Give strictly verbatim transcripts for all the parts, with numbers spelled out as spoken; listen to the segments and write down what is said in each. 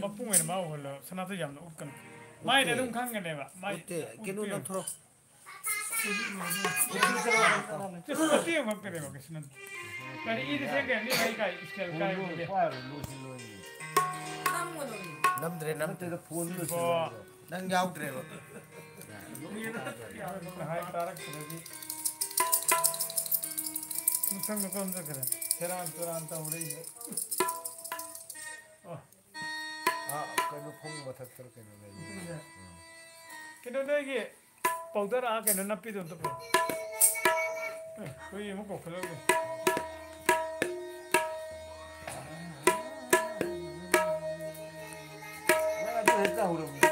mapungan ma holo sana tu jam utkan mai de dum khang ne ba mai kenu na thoro kiti ma pere ba kisna par I de sege ni kai kai stel kai nam dre nam te phone lo nang yaw dre ba hai tarak ji नुकसान में कौन सा करें? तेरा अंतरा अंतर हो रही है। हाँ, कहीं फोंग बता कर कहीं नहीं। किधर नहीं कि पाउडर आ कहीं नप्पी तो तो पड़े। कोई मुको खलोगे। यार तो ऐसा हो रहा है।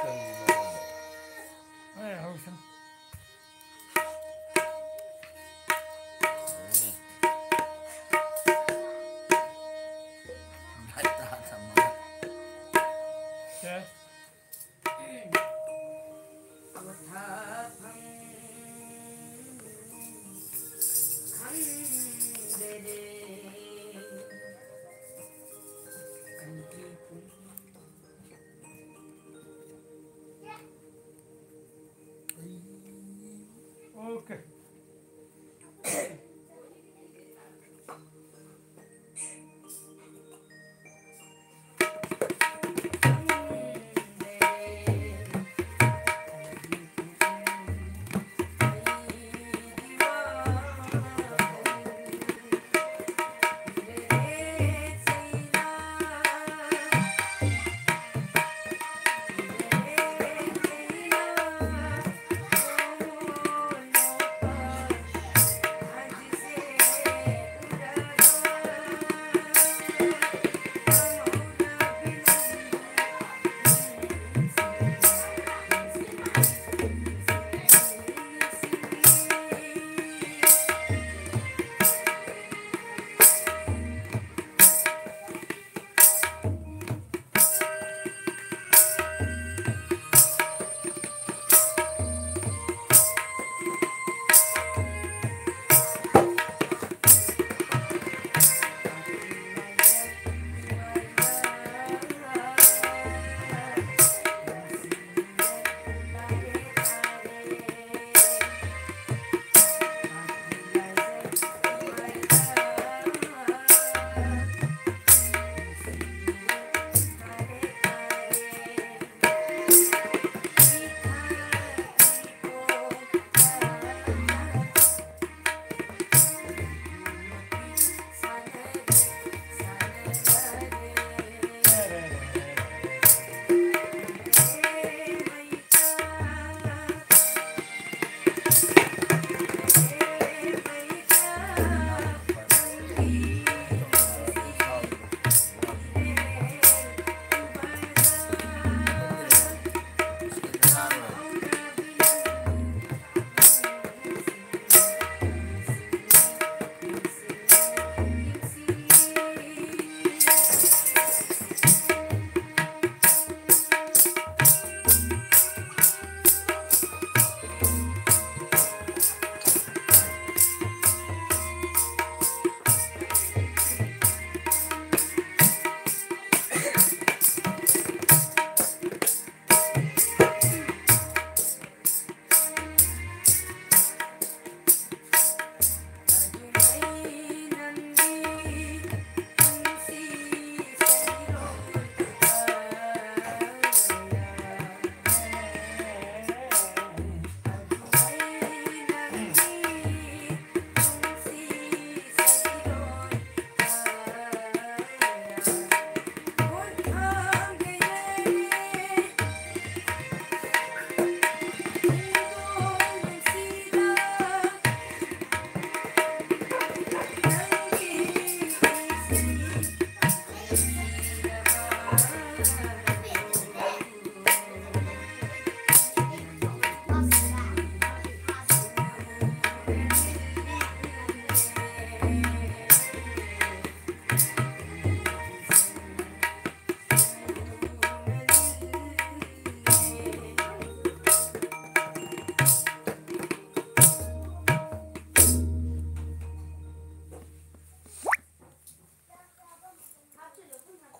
Okay.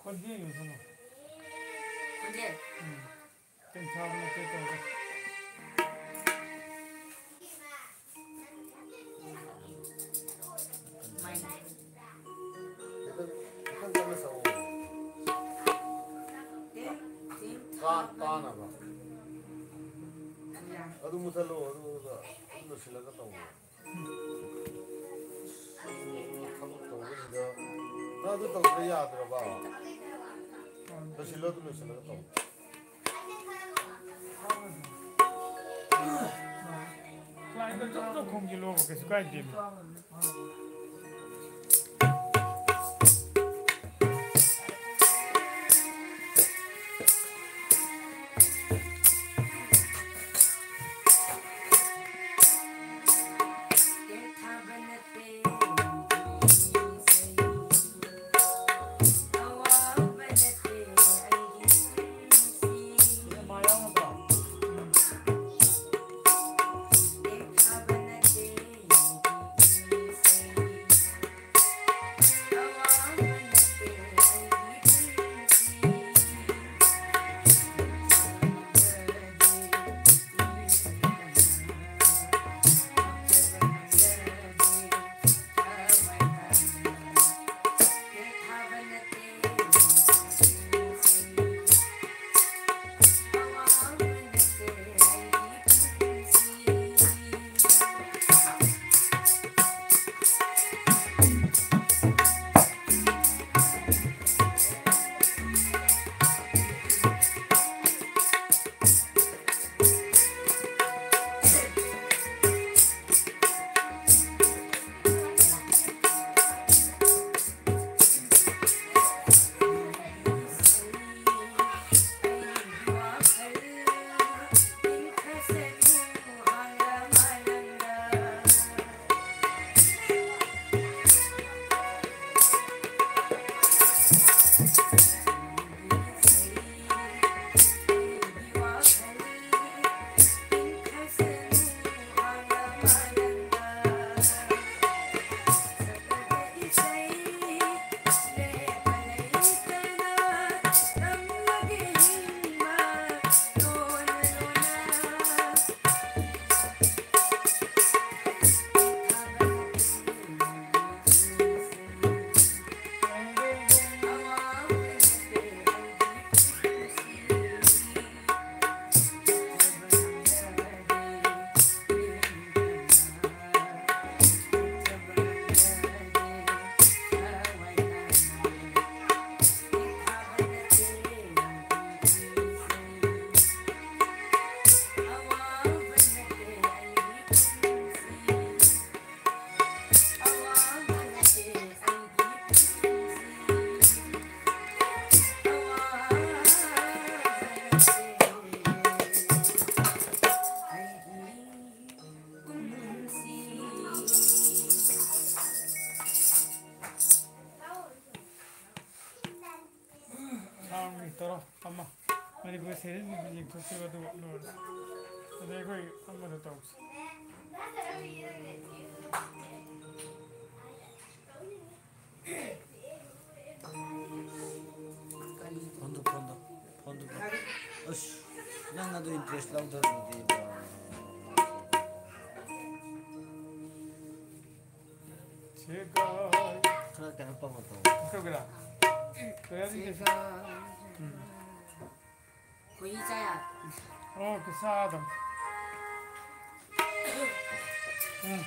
What do you होंगे तीन चार मिनट होगा। ꯀꯥꯅꯕ ꯑꯗꯨ ꯃꯨꯊꯠꯂꯣ ꯑꯗꯨꯒ ꯂꯣꯏꯁꯤꯜꯂꯒ ꯇꯧꯕ ꯊꯕꯛ ꯇꯧꯕꯁꯤꯗ ꯑꯗꯨ ꯇꯧꯗ꯭ꯔ ꯌꯥꯗ꯭ꯔꯕ ꯂꯣꯏꯁꯤꯜꯂꯣ ꯑꯗꯨ ꯂꯣꯏꯁꯤꯜꯂꯒ ꯇꯧꯕ ꯀ꯭ꯂꯥꯏꯟꯗ ꯆꯞ ꯆꯞ ꯈꯣꯝꯖꯤꯜꯂꯣꯕ ꯀꯩꯁꯨ ꯀꯥꯏꯗꯦ Adam. mm. Yeah.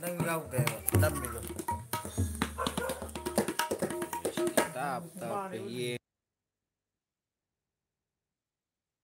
Nang gaw tayo. Dami ko. Tap tap. Yeah.